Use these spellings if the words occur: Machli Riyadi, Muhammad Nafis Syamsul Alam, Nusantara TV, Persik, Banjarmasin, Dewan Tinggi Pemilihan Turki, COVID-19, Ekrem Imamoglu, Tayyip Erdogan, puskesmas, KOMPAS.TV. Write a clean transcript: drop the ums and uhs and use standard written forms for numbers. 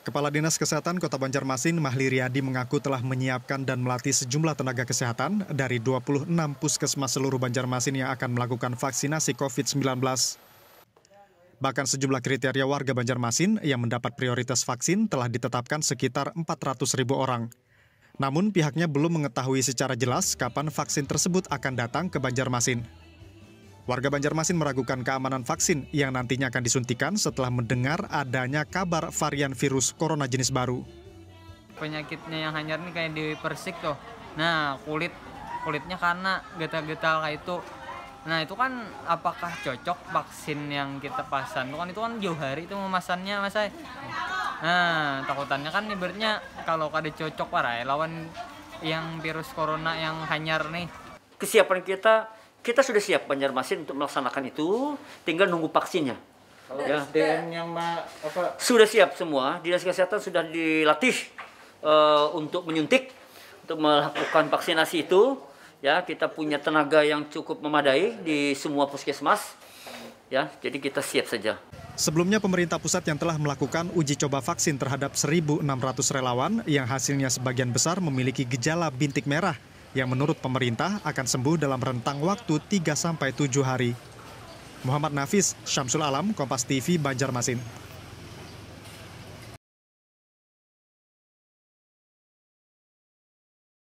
Kepala Dinas Kesehatan Kota Banjarmasin, Machli Riyadi, mengaku telah menyiapkan dan melatih sejumlah tenaga kesehatan dari 26 puskesmas seluruh Banjarmasin yang akan melakukan vaksinasi COVID-19. Bahkan sejumlah kriteria warga Banjarmasin yang mendapat prioritas vaksin telah ditetapkan sekitar 400.000 orang. Namun pihaknya belum mengetahui secara jelas kapan vaksin tersebut akan datang ke Banjarmasin. Warga Banjarmasin meragukan keamanan vaksin yang nantinya akan disuntikan setelah mendengar adanya kabar varian virus corona jenis baru. Penyakitnya yang hanyar ini kayak di Persik tuh. Nah, kulitnya karena getal-getal kayak itu. Nah, itu kan apakah cocok vaksin yang kita pasang? Itu kan jauh hari itu memasannya, Mas. Nah, takutannya kan ibaratnya kalau kada cocok parah lawan yang virus corona yang hanyar nih. Kesiapan kita sudah siap Banjarmasin untuk melaksanakan itu, tinggal nunggu vaksinnya. Kalau ya, sudah siap semua, Dinas Kesehatan sudah dilatih untuk menyuntik, untuk melakukan vaksinasi itu. Ya, kita punya tenaga yang cukup memadai di semua puskesmas. Ya, jadi kita siap saja. Sebelumnya pemerintah pusat yang telah melakukan uji coba vaksin terhadap 1.600 relawan yang hasilnya sebagian besar memiliki gejala bintik merah, yang menurut pemerintah akan sembuh dalam rentang waktu 3-7 hari. Muhammad Nafis, Syamsul Alam, Kompas TV, Banjarmasin.